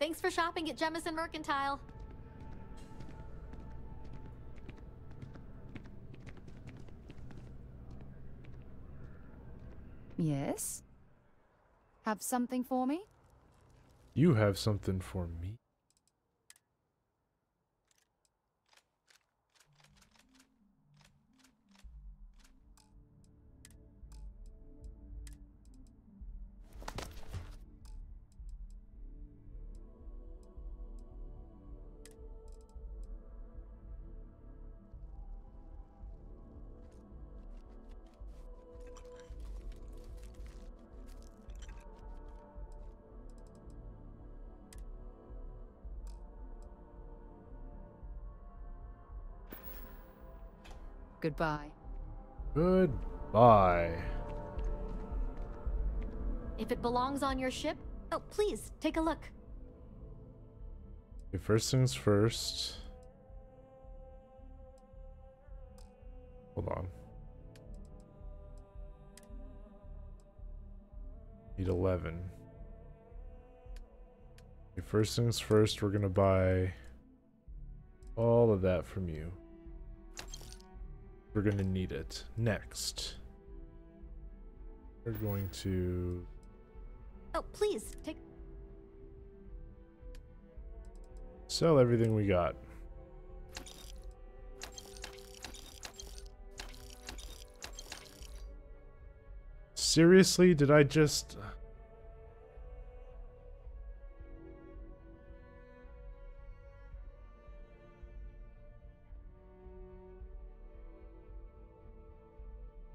Thanks for shopping at Jemison Mercantile. Yes? Have something for me? You have something for me? Goodbye. Goodbye. If it belongs on your ship, oh, please take a look. Okay, first things first. Hold on. Need 11. Okay, first things first, we're gonna buy all of that from you. We're going to need it. Next. We're going to... Oh, please, take... Sell everything we got. Seriously, did I just...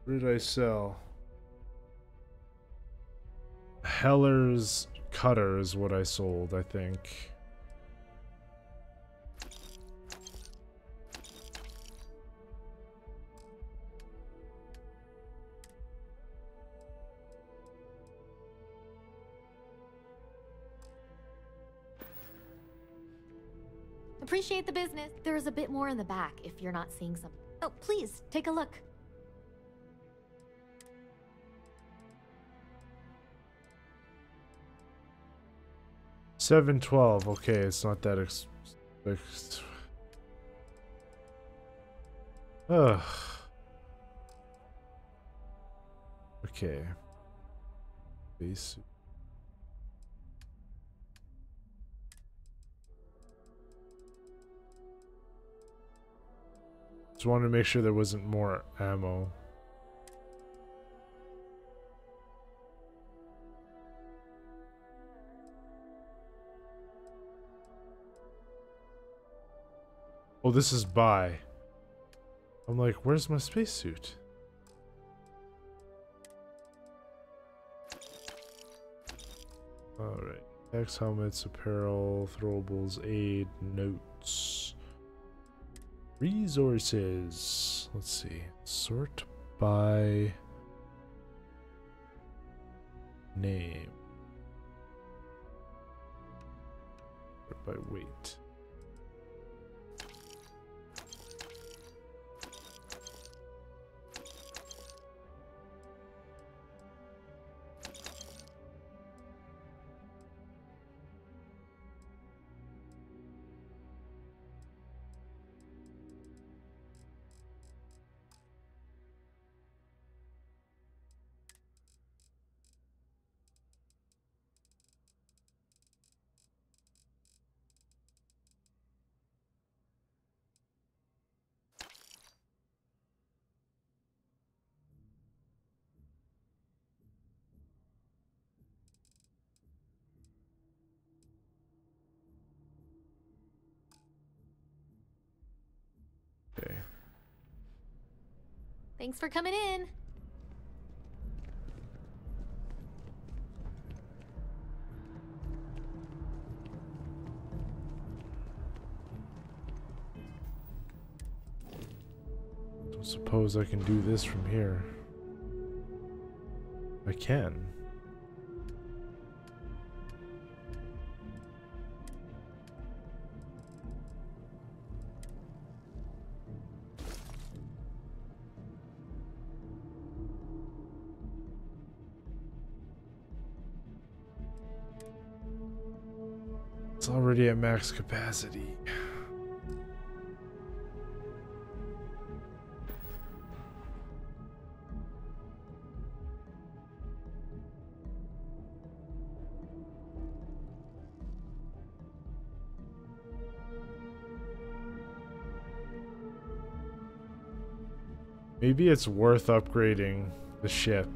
What did I sell? Heller's Cutter is what I sold, I think. Appreciate the business. There is a bit more in the back if you're not seeing something. Oh, please, take a look. $7.12. Okay, it's not that expensive. Ugh. Okay. Basic. Just wanted to make sure there wasn't more ammo. Oh, this is buy. I'm like, where's my spacesuit? Alright. X helmets, apparel, throwables, aid, notes. Resources. Let's see. Sort by name. Sort by weight. Thanks for coming in. So suppose I can do this from here. I can. It's already at max capacity. Maybe it's worth upgrading the ship.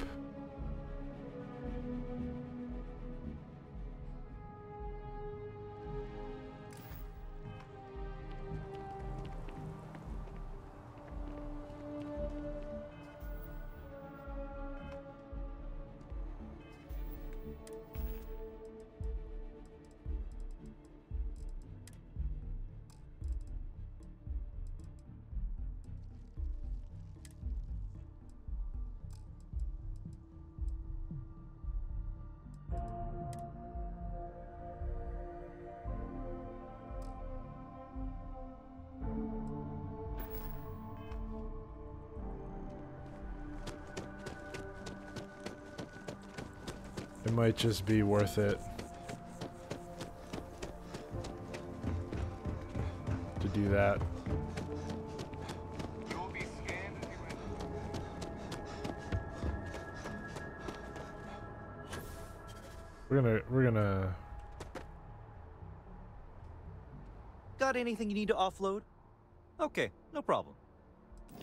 Might just be worth it to do that. We're gonna Got anything you need to offload? Okay, no problem.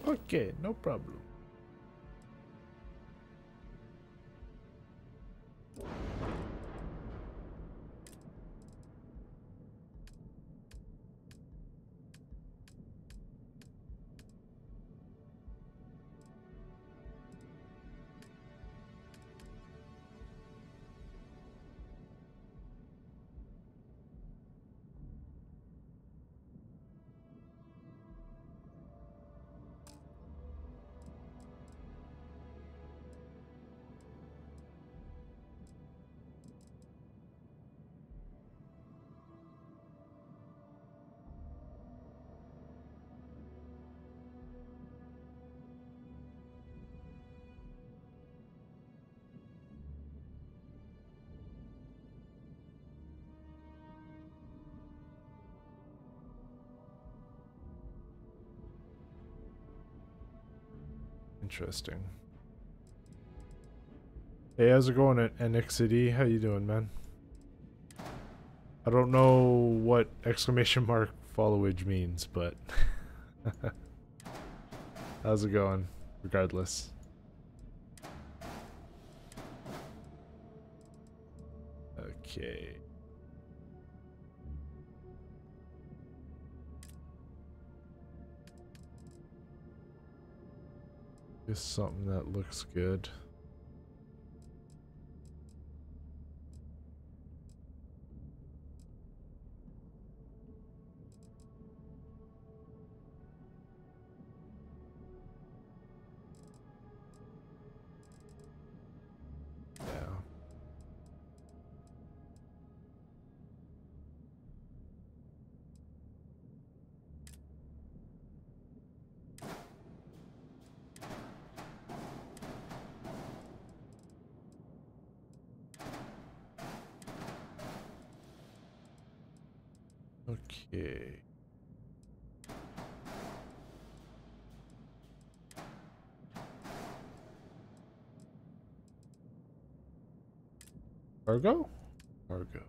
Okay, no problem. Interesting. Hey, how's it going at NXCD? How you doing, man? I don't know what exclamation mark followage means, but how's it going? Regardless. Okay. Just something that looks good. Okay. Argo? Argo.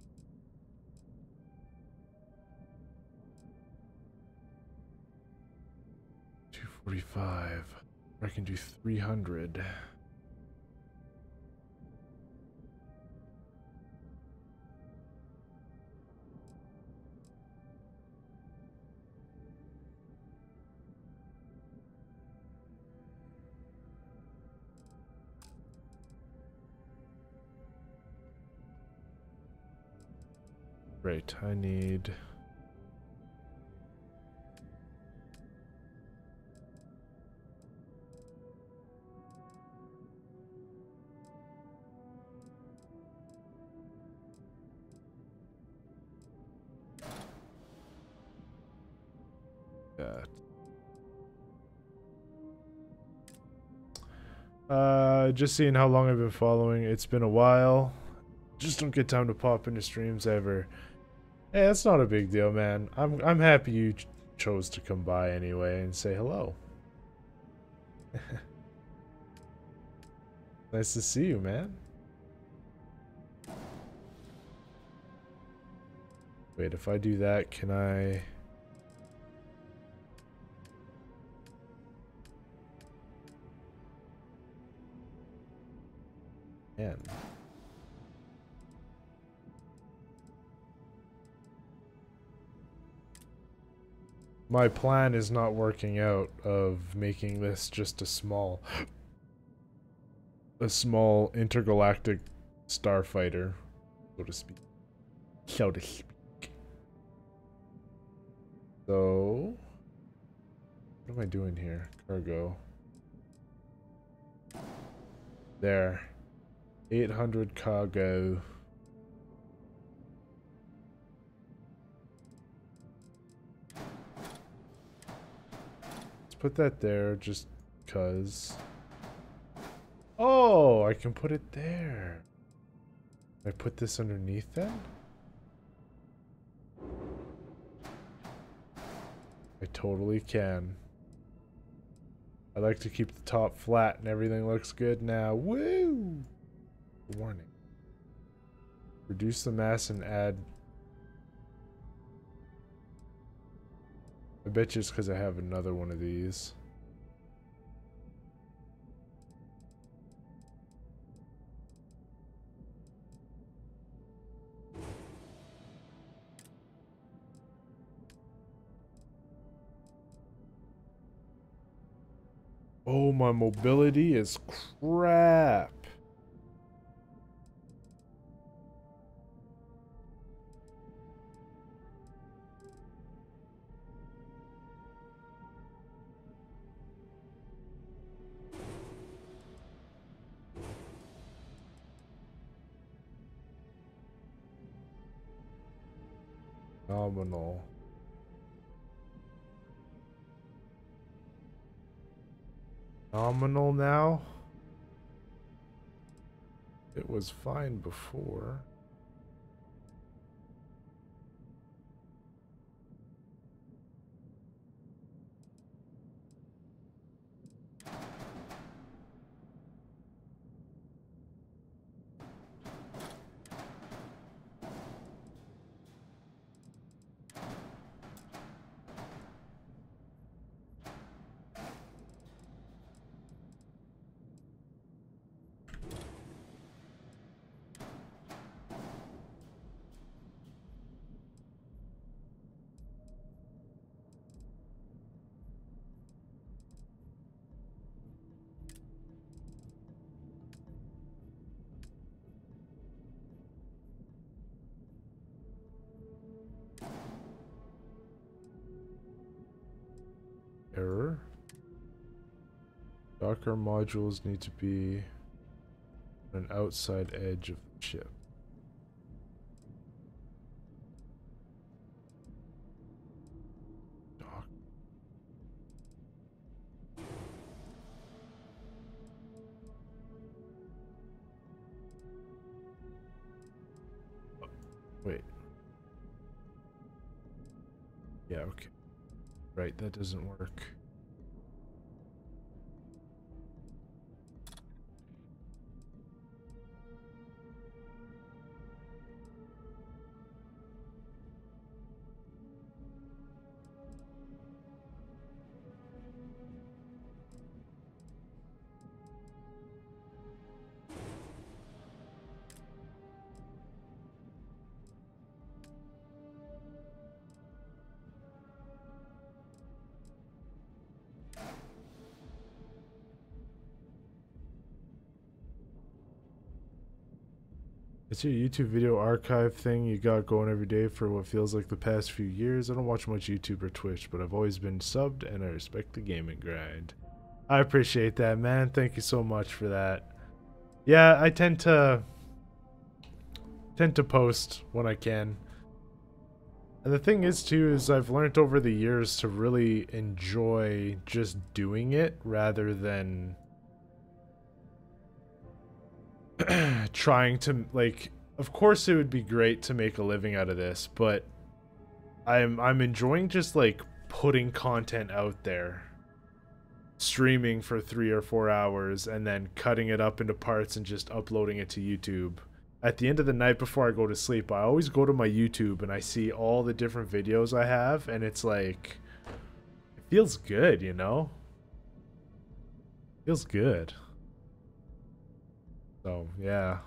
$245. I can do 300. Right, I need... that. Just seeing how long I've been following, it's been a while. Just don't get time to pop into streams ever. Hey, that's not a big deal, man. I'm happy you chose to come by anyway and say hello. Nice to see you, man. Wait, if I do that, can I... Man. My plan is not working out of making this just a small intergalactic starfighter, so to speak. So, what am I doing here? Cargo. There. 800 cargo. Let's put that there just because. Oh, I can put it there. I put this underneath then? I totally can. I like to keep the top flat and everything looks good now. Woo! Warning. Reduce the mass and add... I bet you it's because I have another one of these. Oh, my mobility is crap. Phenomenal. Phenomenal now? It was fine before. Error. Docker modules need to be on an outside edge of the ship. Wait. Yeah, okay. Right, that doesn't work. It's your YouTube video archive thing you got going every day for what feels like the past few years. I don't watch much YouTube or Twitch, but I've always been subbed and I respect the gaming grind. I appreciate that, man. Thank you so much for that. Yeah, I tend to post when I can. And the thing is too, is I've learned over the years to really enjoy just doing it rather than trying to, like, of course it would be great to make a living out of this, but I'm enjoying just like putting content out there, streaming for 3 or 4 hours and then cutting it up into parts and just uploading it to YouTube. At the end of the night before I go to sleep, I always go to my YouTube and I see all the different videos I have, and it's like, it feels good, you know? It feels good. So, yeah.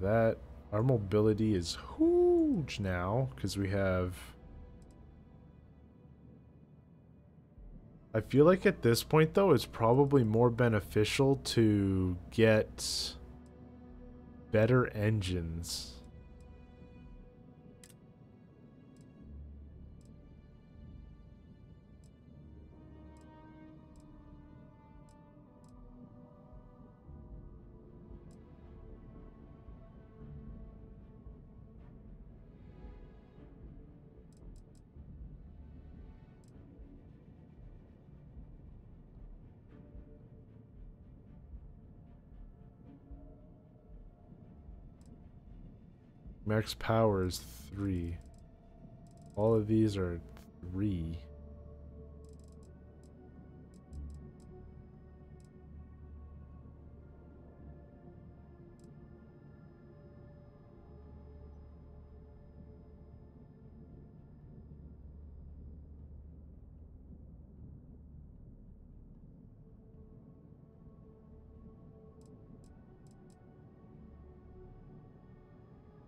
That our mobility is huge now because we have, I feel like at this point though it's probably more beneficial to get better engines. Max power is 3. All of these are 3.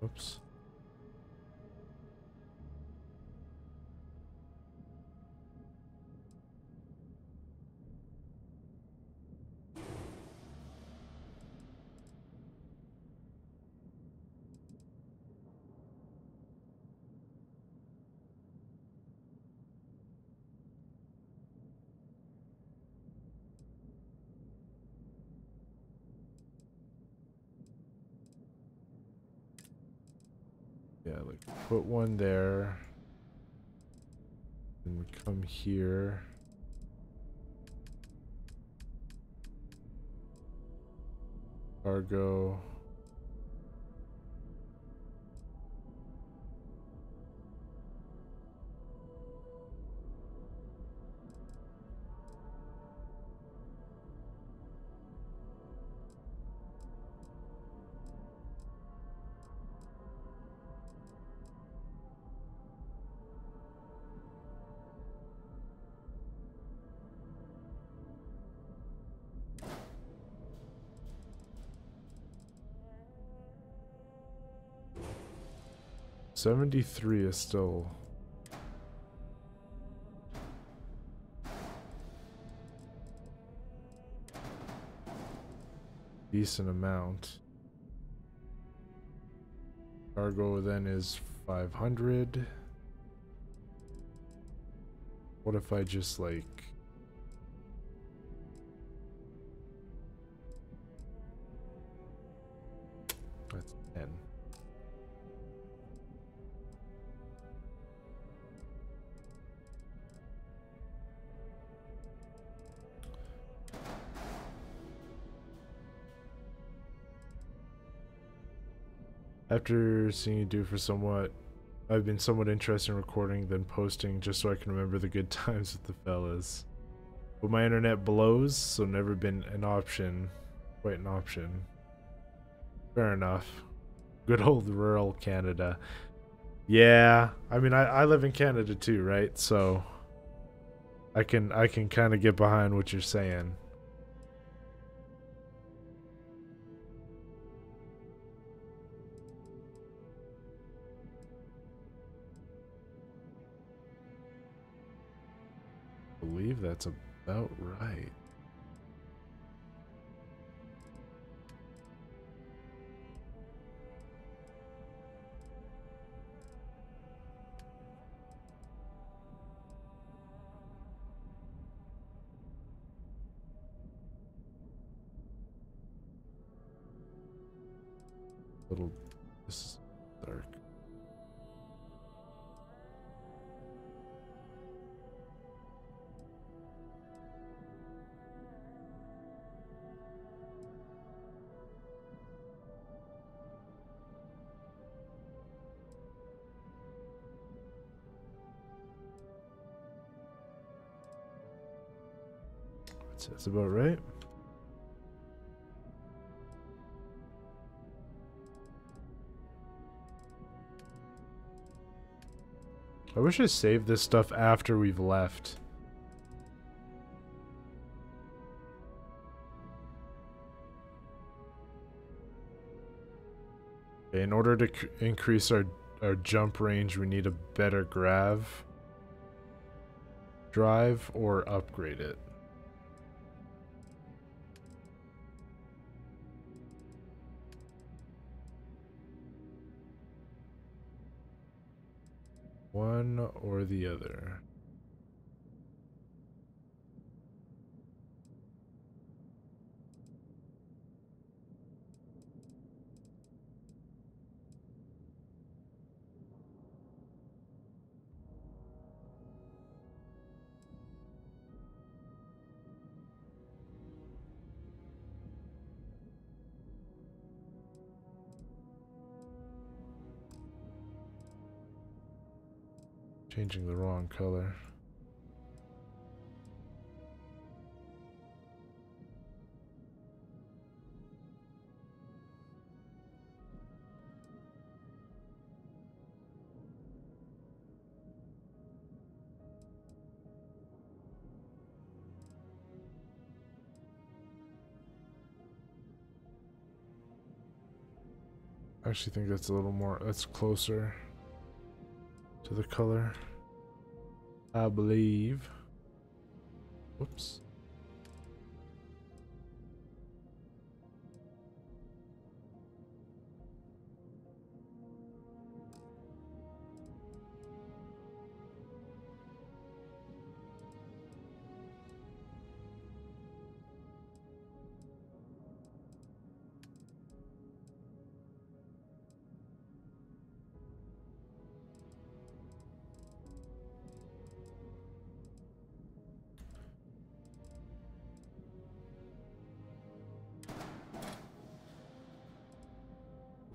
Oops. Yeah, like put one there, and we come here. Cargo. $73 is still. Decent amount. Cargo then is 500. What if I just like. That's 10. After seeing you do for somewhat, I've been somewhat interested in recording then posting just so I can remember the good times with the fellas. But my internet blows, so never been an option. Quite an option. Fair enough. Good old rural Canada. Yeah, I mean I live in Canada too, right? So I can kind of get behind what you're saying. I believe that's about right. Little, this is That's about right. I wish I saved this stuff after we've left. In order to increase our jump range, we need a better grav drive or upgrade it. One or the other. Changing the wrong color. I actually think that's a little more, that's closer to the color, I believe. Whoops.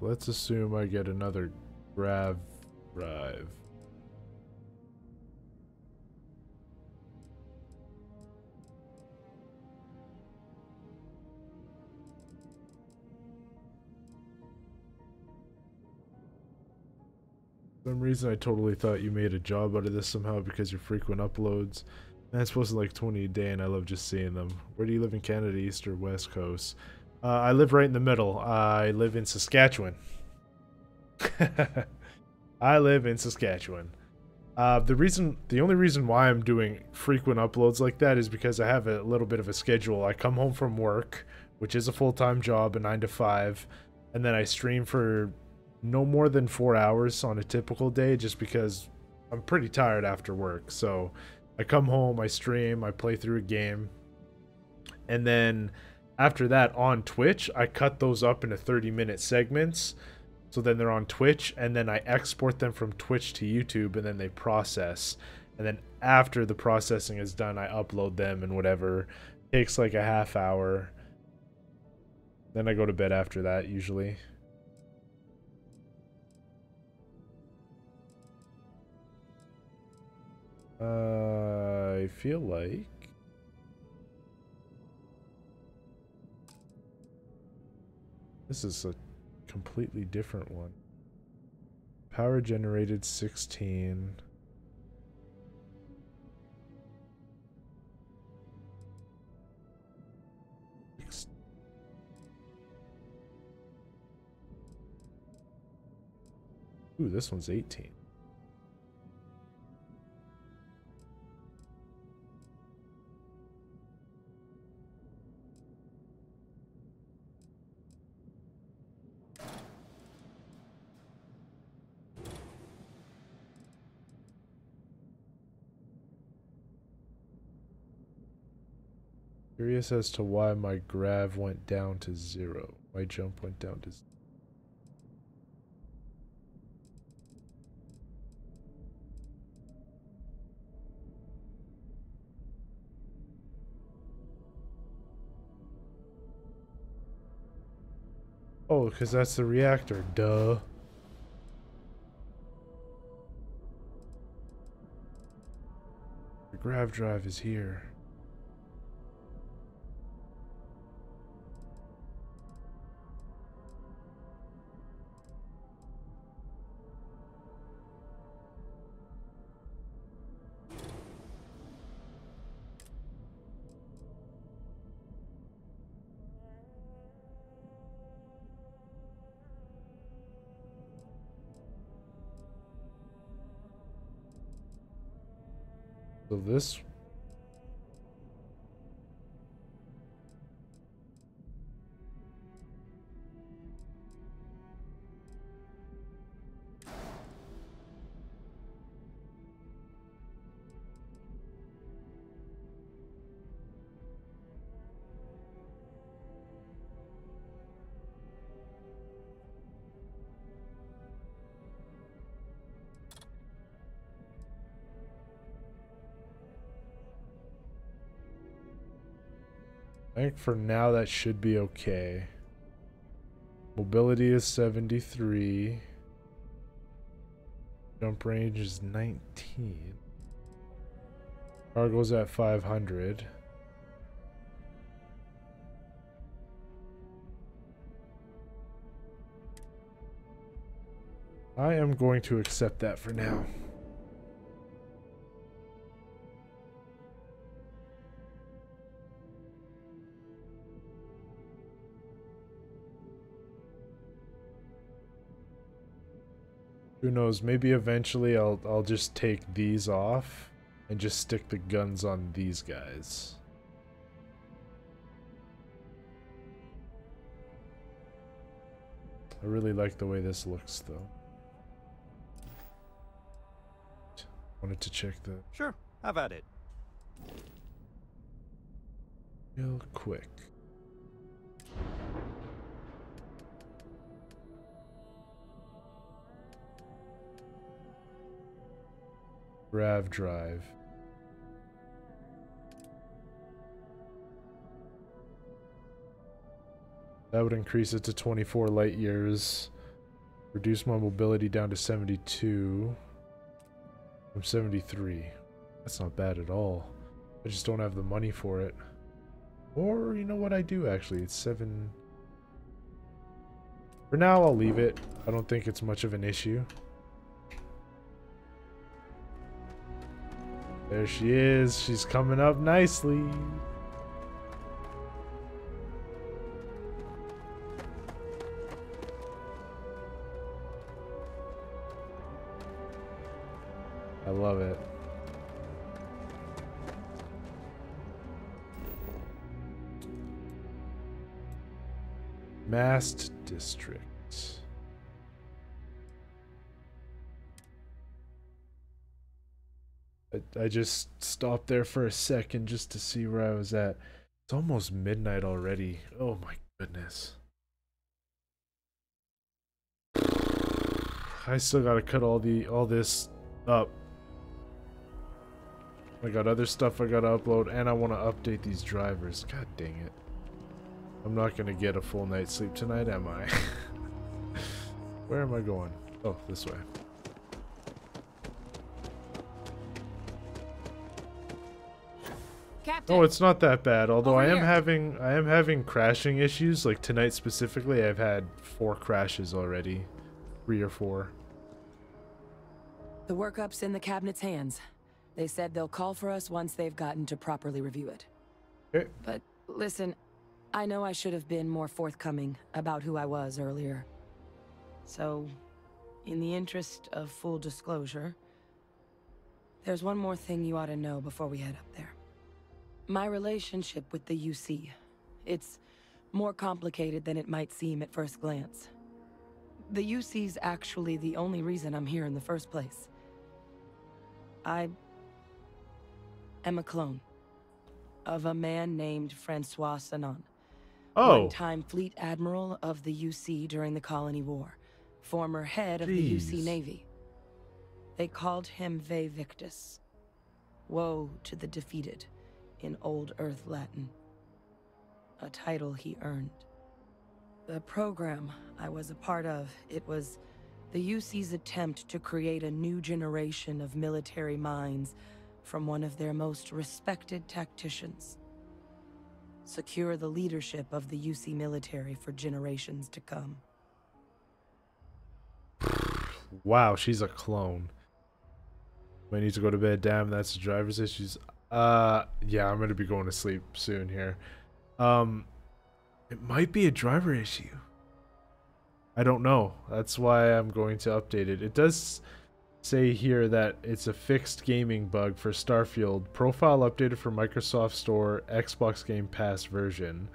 Let's assume I get another grav drive. For some reason I totally thought you made a job out of this somehow because your frequent uploads. That's supposed to like 20 a day and I love just seeing them. Where do you live in Canada, East or West Coast? I live right in the middle. I live in Saskatchewan. I live in Saskatchewan. The only reason why I'm doing frequent uploads like that is because I have a little bit of a schedule. I come home from work, which is a full-time job, a 9 to 5, and then I stream for no more than 4 hours on a typical day just because I'm pretty tired after work. So I come home, I stream, I play through a game, and then after that, on Twitch, I cut those up into 30-minute segments. So then they're on Twitch, and then I export them from Twitch to YouTube, and then they process. And then after the processing is done, I upload them and whatever. It takes like a half hour. Then I go to bed after that, usually. I feel like... this is a completely different one. Power generated 16. Ooh, this one's 18. Curious as to why my grav went down to 0. My jump went down to 0. Oh, because that's the reactor, duh. The grav drive is here. So this. I think for now that should be okay. Mobility is 73. Jump range is 19. Cargo's at 500. I am going to accept that for now. Who knows, maybe eventually I'll just take these off and just stick the guns on these guys. I really like the way this looks though. Wanted to check that. Sure, have at it. Real quick. Grav drive. That would increase it to 24 light years. Reduce my mobility down to 72. I'm 73. That's not bad at all. I just don't have the money for it. Or, you know what I do actually? It's 7. For now, I'll leave it. I don't think it's much of an issue. There she is. She's coming up nicely. I love it. Mast District. I just stopped there for a second just to see where I was at. It's almost midnight already. Oh my goodness. I still gotta cut all this up. I got other stuff I gotta upload and I wanna update these drivers. God dang it. I'm not gonna get a full night's sleep tonight, am I? Where am I going? Oh, this way. Oh, it's not that bad, although I am having crashing issues. Like tonight specifically, I've had 4 crashes already. 3 or 4. The workup's in the cabinet's hands. They said they'll call for us once they've gotten to properly review it. Okay. But listen, I know I should have been more forthcoming about who I was earlier. So, in the interest of full disclosure, there's one more thing you ought to know before we head up there. My relationship with the UC, it's more complicated than it might seem at first glance. The UC's actually the only reason I'm here in the first place. I am a clone of a man named Francois Sanon. Oh. One-time Fleet Admiral of the UC during the Colony War. Former head of the UC Navy. They called him Vae Victus. Woe to the defeated. In Old Earth Latin, a title he earned. The program I was a part of, it was the UC's attempt to create a new generation of military minds from one of their most respected tacticians. Secure the leadership of the UC military for generations to come. Wow, she's a clone. We need to go to bed. Damn, that's the driver's issues. Yeah, I'm gonna be going to sleep soon here. It might be a driver issue. I don't know. That's why I'm going to update it. It does say here that it's a fixed gaming bug for Starfield. Profile updated for Microsoft Store, Xbox Game Pass version.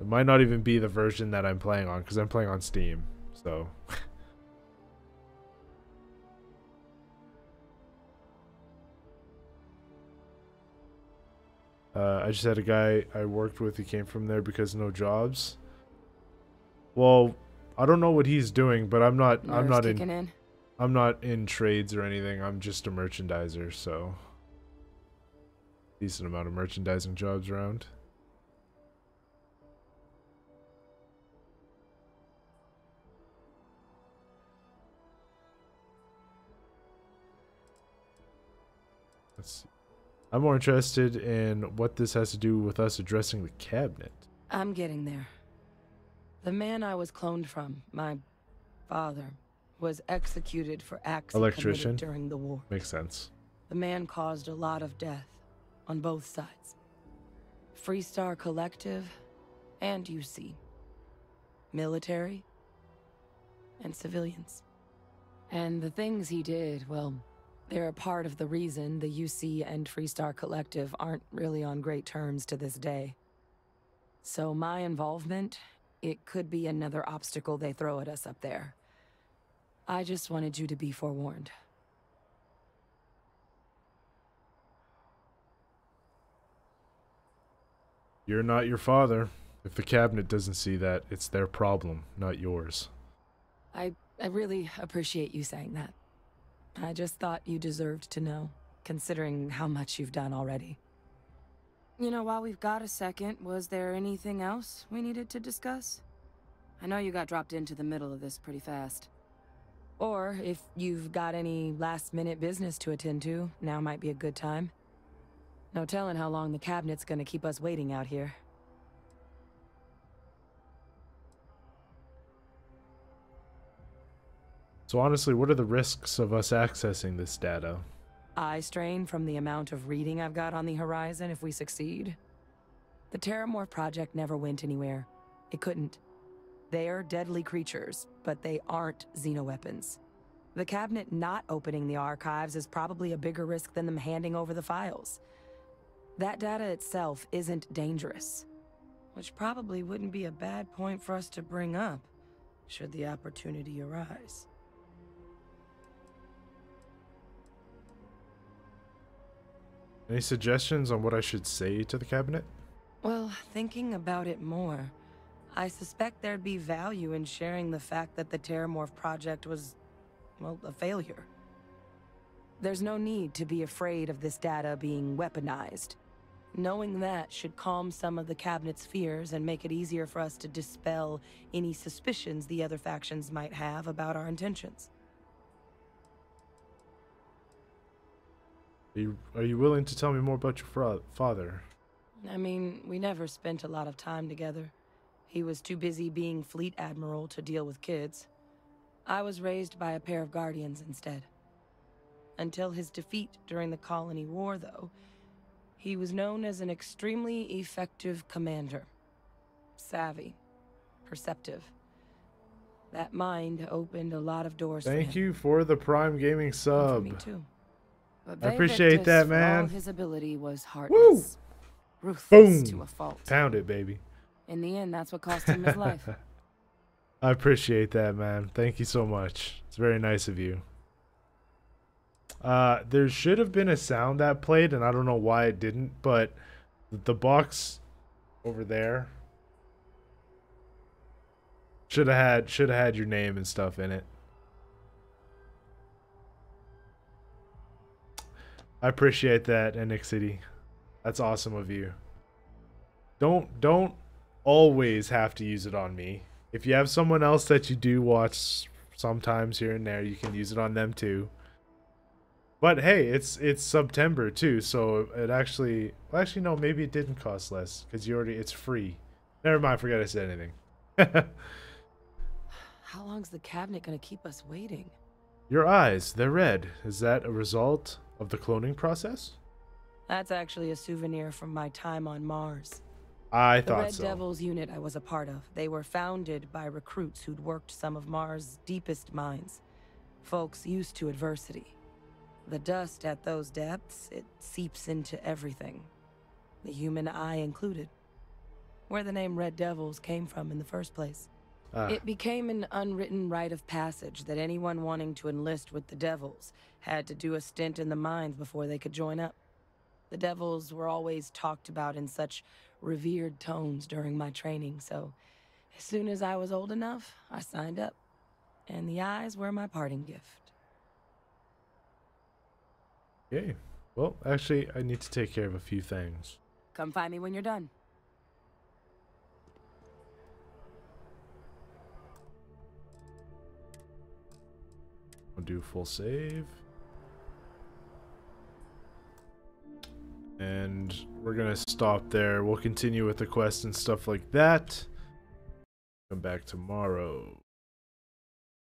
It might not even be the version that I'm playing on, because I'm playing on Steam, so... I just had a guy I worked with who came from there because no jobs. Well, I don't know what he's doing, but I'm not in trades or anything. I'm just a merchandiser, so decent amount of merchandising jobs around. Let's see. I'm more interested in what this has to do with us addressing the cabinet. I'm getting there. The man I was cloned from, my father, was executed for acts committed during the war. Makes sense. The man caused a lot of death on both sides. Freestar Collective and UC. Military and civilians. And the things he did, well... they're a part of the reason the UC and Freestar Collective aren't really on great terms to this day. So my involvement, it could be another obstacle they throw at us up there. I just wanted you to be forewarned. You're not your father. If the cabinet doesn't see that, it's their problem, not yours. I really appreciate you saying that. I just thought you deserved to know, considering how much you've done already. You know, while we've got a second, was there anything else we needed to discuss? I know you got dropped into the middle of this pretty fast. Or, if you've got any last-minute business to attend to, now might be a good time. No telling how long the cabinet's gonna keep us waiting out here. So honestly, what are the risks of us accessing this data? Eye strain from the amount of reading I've got on the horizon if we succeed. The Terramorph project never went anywhere. It couldn't. They are deadly creatures, but they aren't xenoweapons. The cabinet not opening the archives is probably a bigger risk than them handing over the files. That data itself isn't dangerous. Which probably wouldn't be a bad point for us to bring up, should the opportunity arise. Any suggestions on what I should say to the cabinet? Well, thinking about it more, I suspect there'd be value in sharing the fact that the Terramorph project was, well, a failure. There's no need to be afraid of this data being weaponized. Knowing that should calm some of the cabinet's fears and make it easier for us to dispel any suspicions the other factions might have about our intentions. Are you willing to tell me more about your father? I mean, we never spent a lot of time together. He was too busy being fleet admiral to deal with kids. I was raised by a pair of guardians instead. Until his defeat during the colony war, though, he was known as an extremely effective commander. Savvy. Perceptive. That mind opened a lot of doors for him. Thank you for the Prime Gaming sub. Me too. But I appreciate that, man. His ability was heartless, ruthless to a fault. Pound it, baby. In the end, that's what cost him his life. I appreciate that, man. Thank you so much. It's very nice of you. There should have been a sound that played, and I don't know why it didn't, but the box over there should have had your name and stuff in it. I appreciate that, Nick City. That's awesome of you. Don't always have to use it on me. If you have someone else that you do watch sometimes here and there, you can use it on them too. But hey, it's September too, so it actually, well, actually no, maybe it didn't cost less because you already, it's free. Never mind, forget I said anything. How long's the cabinet gonna keep us waiting? Your eyes, they're red. Is that a result of the cloning process? That's actually a souvenir from my time on Mars. I thought so. The Red Devils unit I was a part of. They were founded by recruits who'd worked some of Mars' deepest mines. Folks used to adversity. The dust at those depths, it seeps into everything, the human eye included. Where the name Red Devils came from in the first place. It became an unwritten rite of passage that anyone wanting to enlist with the Devils had to do a stint in the mines before they could join up. The Devils were always talked about in such revered tones during my training, so as soon as I was old enough, I signed up. And the eyes were my parting gift. Okay. Well, actually, I need to take care of a few things. Come find me when you're done. I'll do full save. And we're going to stop there. We'll continue with the quest and stuff like that. Come back tomorrow.